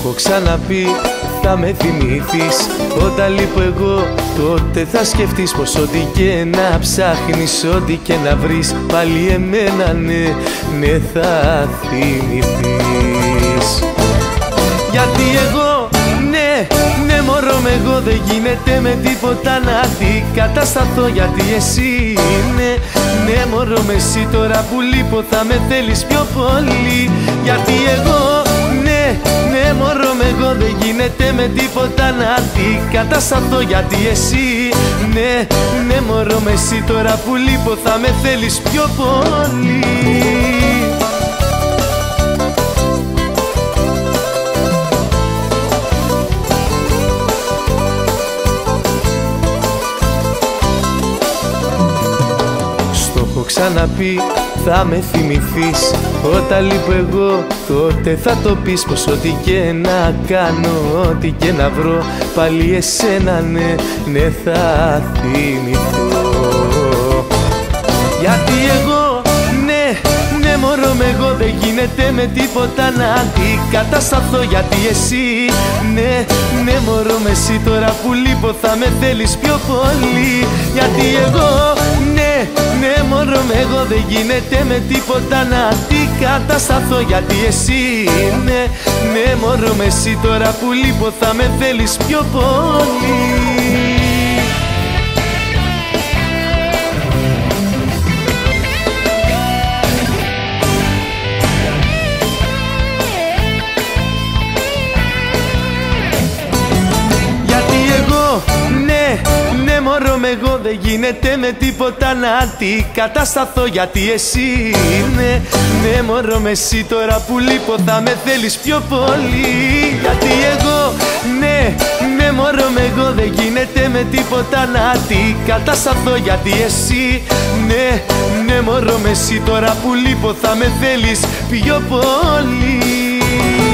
έχω ξαναπεί, θα με θυμηθείς. Όταν λείπω εγώ, τότε θα σκεφτείς πως ό,τι και να ψάχνεις, ό,τι και να βρεις, πάλι εμένα ναι, ναι θα θυμηθείς. Γιατί εγώ, ναι, ναι μωρό με εγώ, δεν γίνεται με τίποτα να αντικατασταθώ. Γιατί εσύ, ναι, ναι μωρό με εσύ, τώρα που λείπω θα με θέλεις πιο πολύ. Γιατί εγώ, ναι, ναι μωρό με εγώ, δεν γίνεται με τίποτα να αντικατασταθώ. Γιατί εσύ, ναι, ναι μωρό με εσύ, τώρα που λείπω θα με θέλεις πιο πολύ. Ξαναπεί, θα με θυμηθείς. Όταν λείπω εγώ, τότε θα το πεις πως ό,τι και να κάνω, ό,τι και να βρω, πάλι εσένα ναι, ναι θα θυμηθώ. Γιατί εγώ, ναι, ναι μωρό με εγώ, δεν γίνεται με τίποτα να αντικατασταθώ. Γιατί εσύ, ναι, ναι μωρό με εσύ, τώρα που λείπω θα με θέλεις πιο πολύ. Γιατί εγώ, ναι, ναι μωρό με εγώ, δεν γίνεται με τίποτα να αντικατασταθώ. Γιατί εσύ, ναι, ναι μωρό με εσύ, τώρα που λείπω θα με θέλεις πιο πολύ. Μωρό με εγώ, δεν γίνεται με τίποτα να αντικατασταθώ. Γιατί εσύ, ναι, ναι μωρό με εσύ, τώρα που λείπω θα με θέλεις πιο πολύ. Γιατί εγώ, ναι, ναι μωρό με εγώ, δεν γίνεται με τίποτα να αντικατασταθώ. Γιατί εσύ, ναι, ναι μωρό με εσύ, τώρα που λείπω θα με θέλεις πιο πολύ.